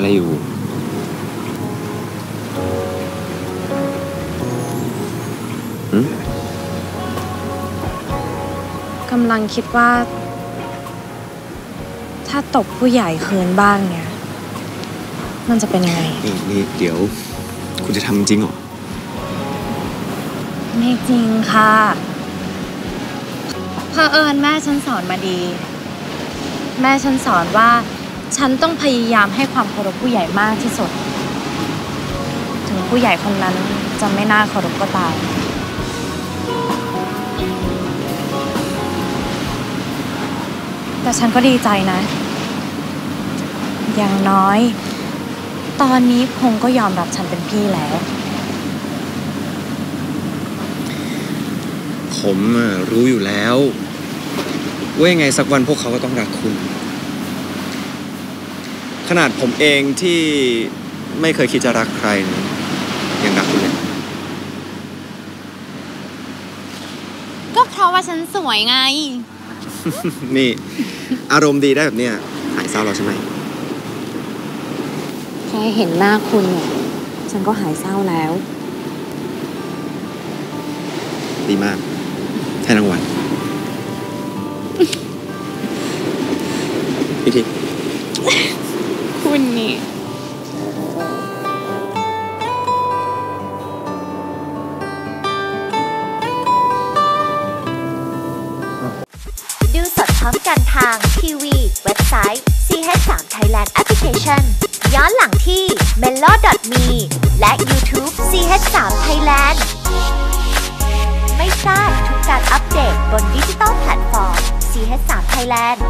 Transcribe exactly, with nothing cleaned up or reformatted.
อะไรอยู่กำลังคิดว่าถ้าตบผู้ใหญ่คืนบ้างเนี่ยมันจะเป็นยังไงนี่นี่เดี๋ยวคุณจะทำจริงเหรอไม่จริงค่ะเผอิญแม่ฉันสอนมาดีแม่ฉันสอนว่าฉันต้องพยายามให้ความเคารพผู้ใหญ่มากที่สุดถึงผู้ใหญ่คนนั้นจะไม่น่าเคารพก็ตามแต่ฉันก็ดีใจนะอย่างน้อยตอนนี้พงษ์ก็ยอมรับฉันเป็นพี่แล้วผมรู้อยู่แล้วว่ายังไงสักวันพวกเขาก็ต้องรักคุณขนาดผมเองที่ไม่เคยคิดจะรักใครยังรักคุณเลยก็เพราะว่าฉันสวยไง นี่อารมณ์ดีได้แบบเนี้ยหายเศร้าแล้วใช่ไหมแค่เห็นหน้าคุณเนี่ยฉันก็หายเศร้าแล้วดีมากให้รางวัลพี่ทิพย์คุณนี่ดูสดพร้อมกันทางทีวีเว็บไซต์ ซี เอช สาม Thailand Application ย้อนหลังที่ เมลโล ดอท มี และ YouTube ซี เอช สาม Thailandไม่พลาดทุกการอัปเดตบนดิจิตอลแพลตฟอร์ม ซี เอช สาม Thailand